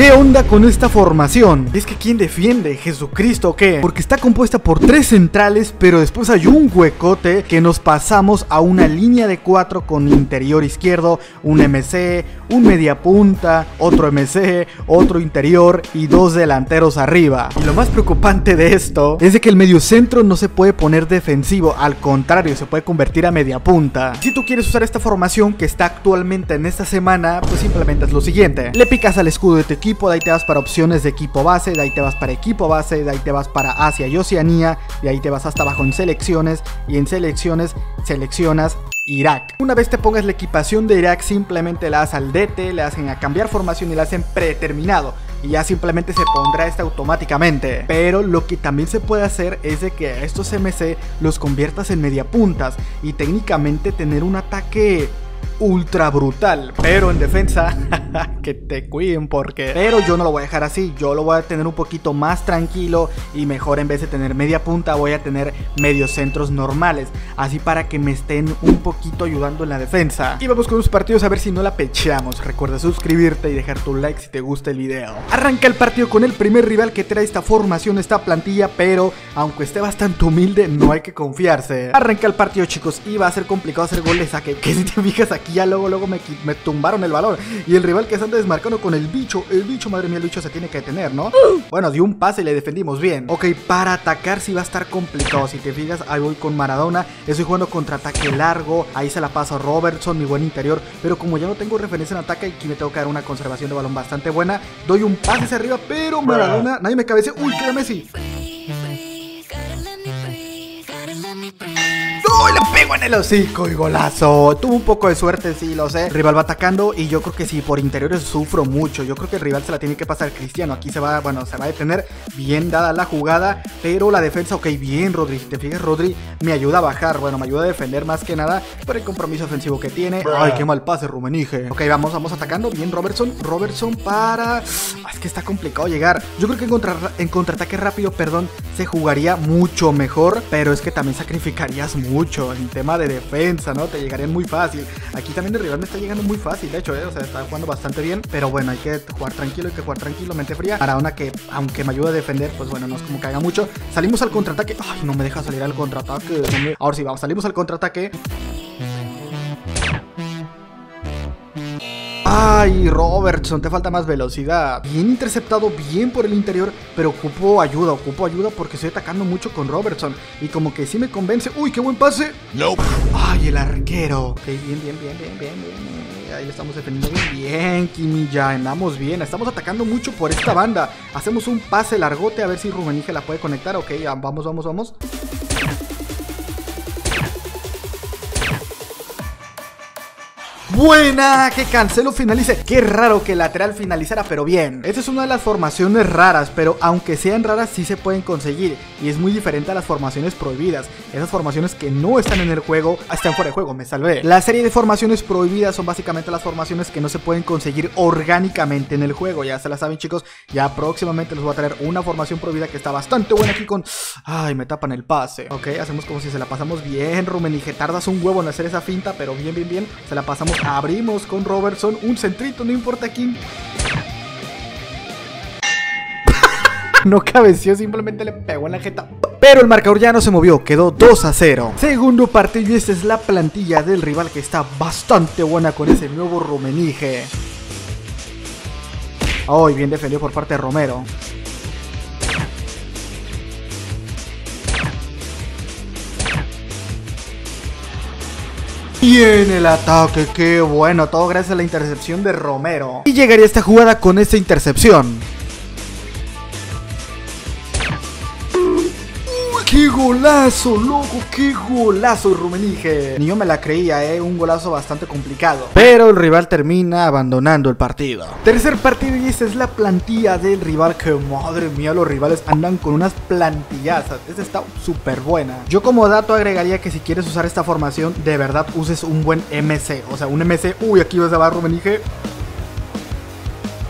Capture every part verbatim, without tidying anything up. ¿Qué onda con esta formación? Es que ¿quién defiende? ¿Jesucristo o qué? Porque está compuesta por tres centrales, pero después hay un huecote que nos pasamos a una línea de cuatro con interior izquierdo, un M C, un mediapunta, otro M C, otro interior y dos delanteros arriba. Y lo más preocupante de esto es de que el mediocentro no se puede poner defensivo, al contrario, se puede convertir a mediapunta. Si tú quieres usar esta formación que está actualmente en esta semana, pues simplemente es lo siguiente: le picas al escudo de tu equipo, de ahí te vas para opciones de equipo base, de ahí te vas para equipo base, de ahí te vas para Asia y Oceanía, de ahí te vas hasta abajo en selecciones, y en selecciones seleccionas Irak. Una vez te pongas la equipación de Irak, simplemente la das al D T, le hacen a cambiar formación y la hacen predeterminado, y ya simplemente se pondrá esta automáticamente. Pero lo que también se puede hacer es de que estos M C los conviertas en mediapuntas y técnicamente tener un ataque ultra brutal, pero en defensa que te cuiden, porque pero yo no lo voy a dejar así, yo lo voy a tener un poquito más tranquilo y mejor. En vez de tener media punta voy a tener mediocentros normales, así para que me estén un poquito ayudando en la defensa. Y vamos con los partidos a ver si no la pechamos. Recuerda suscribirte y dejar tu like si te gusta el video. Arranca el partido con el primer rival que trae esta formación, esta plantilla, pero aunque esté bastante humilde no hay que confiarse. Arranca el partido, chicos, y va a ser complicado hacer goles a que, que si te fijas aquí ya luego luego me, me tumbaron el balón. Y el rival que se anda desmarcando con el bicho, el bicho, madre mía, el bicho se tiene que detener, ¿no? Bueno, dio un pase y le defendimos bien. Ok, para atacar sí va a estar complicado. Si te fijas, ahí voy con Maradona, estoy jugando contraataque largo, ahí se la paso a Robertson, mi buen interior, pero como ya no tengo referencia en ataque, aquí me tengo que dar una conservación de balón bastante buena. Doy un pase hacia arriba, pero Maradona, nadie me cabece. Uy, queda Messi. ¡Uy, le pego en el hocico y golazo! Tuvo un poco de suerte, sí, lo sé. Rival va atacando y yo creo que sí, por interiores sufro mucho. Yo creo que el rival se la tiene que pasar Cristiano. Aquí se va, bueno, se va a detener. Bien dada la jugada, pero la defensa, ok, bien, Rodri. Si te fijas, Rodri me ayuda a bajar. Bueno, me ayuda a defender más que nada por el compromiso ofensivo que tiene. ¡Ay, qué mal pase, Rummenigge! Ok, vamos, vamos atacando. Bien, Robertson. Robertson para... Es que está complicado llegar. Yo creo que en, contra... en contraataque rápido, perdón, se jugaría mucho mejor, pero es que también sacrificarías mucho en tema de defensa, ¿no? Te llegarían muy fácil. Aquí también el rival me está llegando muy fácil, de hecho, ¿eh? O sea, está jugando bastante bien, pero bueno, hay que jugar tranquilo, hay que jugar tranquilo, mente fría. Maradona, que aunque me ayuda a defender, pues bueno, no es como que haga mucho. Salimos al contraataque. Ay, no me deja salir al contraataque. Ahora sí, vamos, salimos al contraataque. Ay, Robertson, te falta más velocidad. Bien interceptado, bien por el interior, pero ocupo ayuda, ocupo ayuda porque estoy atacando mucho con Robertson y como que sí me convence. Uy, qué buen pase. No. Ay, el arquero. Ok, bien, bien, bien, bien, bien, bien. Ahí lo estamos defendiendo bien. Bien, Kimi, ya andamos bien. Estamos atacando mucho por esta banda. Hacemos un pase largote a ver si Rummenigge la puede conectar. Ok, ya, vamos, vamos, vamos. Buena, que Cancelo finalice. Qué raro que el lateral finalizara, pero bien. Esta es una de las formaciones raras, pero aunque sean raras sí se pueden conseguir, y es muy diferente a las formaciones prohibidas. Esas formaciones que no están en el juego, están fuera de juego, me salvé. La serie de formaciones prohibidas son básicamente las formaciones que no se pueden conseguir orgánicamente en el juego. Ya se la saben, chicos, ya próximamente les voy a traer una formación prohibida que está bastante buena aquí con... Ay, me tapan el pase. Ok, hacemos como si se la pasamos bien, Rummenigge. Tardas un huevo en hacer esa finta, pero bien, bien, bien. Se la pasamos. Abrimos con Robertson, un centrito, no importa quién. No cabeció, simplemente le pegó en la jeta. Pero el marcador ya no se movió, quedó dos a cero. Segundo partido y esta es la plantilla del rival, que está bastante buena con ese nuevo Rummenigge. Hoy, oh, bien defendido por parte de Romero. Y en el ataque, qué bueno, todo gracias a la intercepción de Romero. Y llegaría esta jugada con esta intercepción. ¡Qué golazo, loco! ¡Qué golazo, Rummenigge! Ni yo me la creía, ¿eh? Un golazo bastante complicado. Pero el rival termina abandonando el partido. Tercer partido y esta es la plantilla del rival, que madre mía, los rivales andan con unas plantillazas. Esta está súper buena. Yo como dato agregaría que si quieres usar esta formación, de verdad uses un buen M C. O sea, un M C... Uy, aquí vas a ver Rummenigge.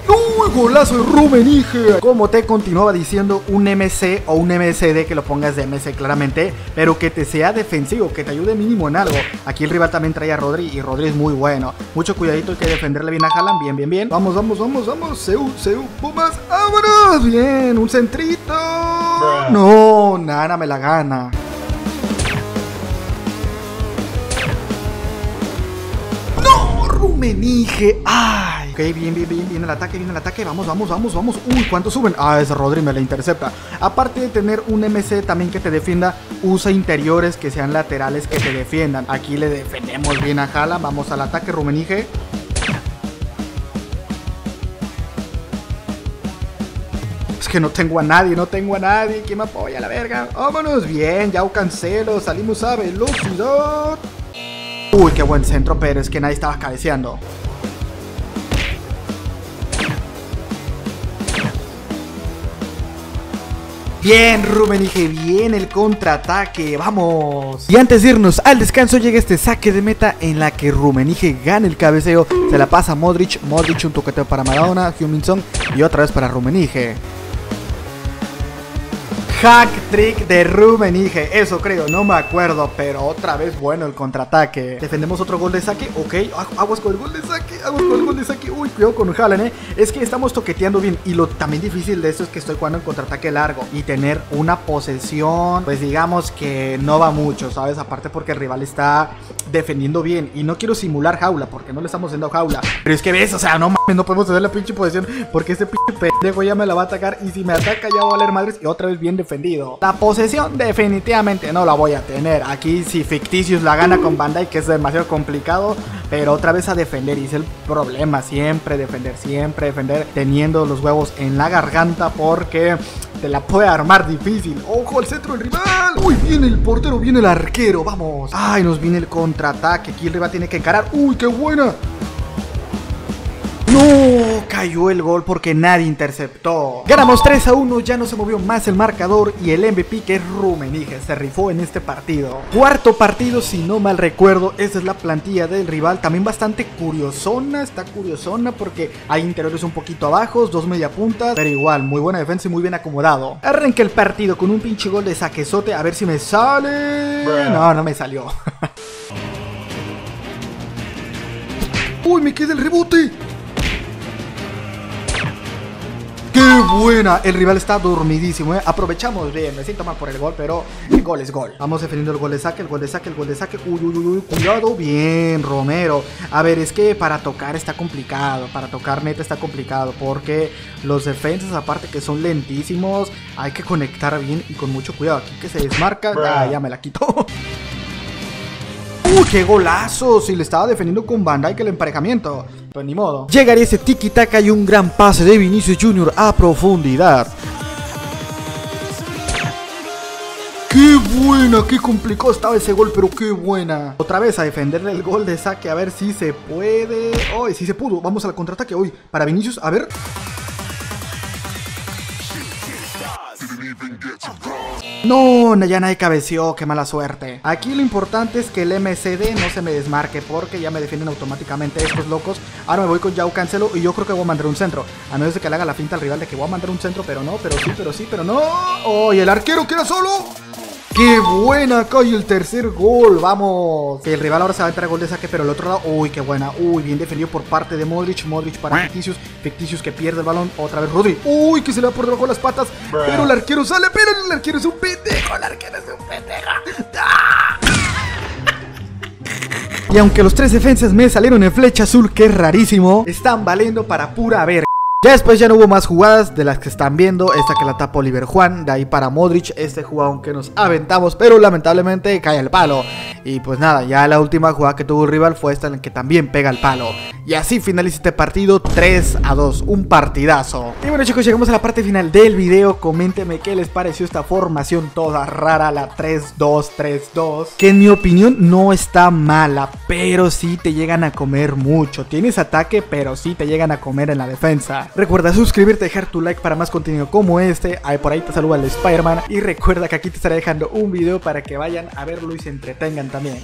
¡No! Muy golazo de Rummenigge. Como te continuaba diciendo, un M C o un M C D, que lo pongas de M C claramente, pero que te sea defensivo, que te ayude mínimo en algo. Aquí el rival también trae a Rodri y Rodri es muy bueno. Mucho cuidadito, hay que defenderle bien a Haaland. Bien, bien, bien. Vamos, vamos, vamos, vamos. Seu, seu, pumas, vámonos. Bien, un centrito. No, nada me la gana. Rummenigge, ay, ok, bien, bien, bien, viene el ataque, viene el ataque, vamos, vamos, vamos, vamos, uy, ¿cuánto suben? Ah, ese Rodri me la intercepta. Aparte de tener un M C también que te defienda, usa interiores que sean laterales que te defiendan. Aquí le defendemos bien a Haaland, vamos al ataque, Rummenigge. Es que no tengo a nadie, no tengo a nadie, ¿quién me apoya, la verga? Vámonos, bien, João Cancelo, salimos a velocidad. Uy, qué buen centro, pero es que nadie estaba cabeceando. Bien, Rummenigge, bien el contraataque, vamos. Y antes de irnos al descanso llega este saque de meta en la que Rummenigge gana el cabeceo. Se la pasa a Modric, Modric un toqueteo para Maradona, Heung-min-Son y otra vez para Rummenigge. Hack trick de Rummenigge, eso creo, no me acuerdo, pero otra vez bueno el contraataque. Defendemos otro gol de saque, ok, aguas con el gol de saque, aguas con el gol de saque, uy, cuidado con Haaland, eh. Es que estamos toqueteando bien y lo también difícil de esto es que estoy jugando en contraataque largo y tener una posesión, pues digamos que no va mucho, ¿sabes? Aparte porque el rival está defendiendo bien y no quiero simular jaula porque no le estamos haciendo jaula. Pero es que ves, o sea, no mames, no podemos tener la pinche posesión porque este pinche pendejo ya me la va a atacar y si me ataca ya va a valer madres y otra vez bien defendido. La posesión definitivamente no la voy a tener. Aquí si Ficticius la gana con Van Dijk, que es demasiado complicado, pero otra vez a defender. Y es el problema, siempre defender, siempre defender, teniendo los huevos en la garganta porque te la puede armar difícil. Ojo al centro del rival. Uy, viene el portero, viene el arquero, vamos. Ay, nos viene el contraataque. Aquí el rival tiene que encarar. Uy, qué buena. No, cayó el gol porque nadie interceptó. Ganamos tres a uno, ya no se movió más el marcador y el M V P, que es Rummenigge, se rifó en este partido. Cuarto partido, si no mal recuerdo, esta es la plantilla del rival, también bastante curiosona, está curiosona porque hay interiores un poquito abajo, dos media puntas, pero igual, muy buena defensa y muy bien acomodado. Arranca el partido con un pinche gol de saquezote, a ver si me sale. No, no me salió. Uy, me queda el rebote. ¡Qué buena! El rival está dormidísimo, ¿eh? Aprovechamos bien, me siento mal por el gol, pero el gol es gol. Vamos defendiendo el gol de saque, el gol de saque, el gol de saque. Uy, uy, uy, cuidado. Bien, Romero. A ver, es que para tocar está complicado. Para tocar neta está complicado porque los defensas, aparte que son lentísimos, hay que conectar bien y con mucho cuidado. Aquí que se desmarca. Ah, ya me la quitó. ¡Uy, qué golazo! Si le estaba defendiendo con Van Dijk el emparejamiento. Pero ni modo. Llegaría ese tiki-taka y un gran pase de Vinicius junior a profundidad. ¡Qué buena! ¡Qué complicado estaba ese gol! ¡Pero qué buena! Otra vez a defenderle el gol de saque. A ver si se puede. ¡Oh, si se pudo! Vamos al contraataque hoy. Para Vinicius, a ver. No, ya nadie cabeceó, qué mala suerte. Aquí lo importante es que el M C D no se me desmarque porque ya me defienden automáticamente estos locos. Ahora me voy con João Cancelo y yo creo que voy a mandar un centro. A menos de que le haga la finta al rival de que voy a mandar un centro, pero no, pero sí, pero sí, pero no. ¡Oh, y el arquero queda solo! ¡Qué buena! Cae el tercer gol, vamos. El rival ahora se va a entrar a gol de saque, pero el otro lado, uy, qué buena. Uy, bien defendido por parte de Modric. Modric para Ficticius, Ficticius que pierde el balón. Otra vez Rodri, uy, que se le va por debajo de las patas. Pero el arquero sale, pero el arquero es un pendejo. El arquero es un pendejo. ¡Ah! Y aunque los tres defensas me salieron en flecha azul, que es rarísimo, están valiendo para pura verga. Ya después ya no hubo más jugadas de las que están viendo. Esta que la tapa Oliver Juan, de ahí para Modric, este jugador que nos aventamos, pero lamentablemente cae al palo. Y pues nada, ya la última jugada que tuvo el rival fue esta en la que también pega al palo. Y así finaliza este partido tres a dos, un partidazo. Y bueno chicos, llegamos a la parte final del video. Coméntenme qué les pareció esta formación toda rara, la tres dos tres dos, que en mi opinión no está mala, pero sí te llegan a comer mucho. Tienes ataque, pero sí te llegan a comer en la defensa. Recuerda suscribirte, dejar tu like para más contenido como este. Ahí por ahí te saluda el Spider-Man. Y recuerda que aquí te estaré dejando un video para que vayan a verlo y se entretengan también.